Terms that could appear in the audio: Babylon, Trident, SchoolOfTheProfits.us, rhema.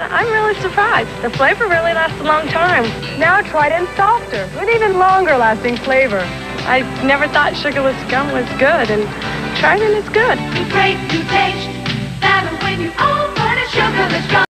I'm really surprised. The flavor really lasts a long time. Now Trident's softer, with even longer lasting flavor. I never thought sugarless gum was good, and Trident is good. Be great to taste, better when you own, but it's sugarless gum.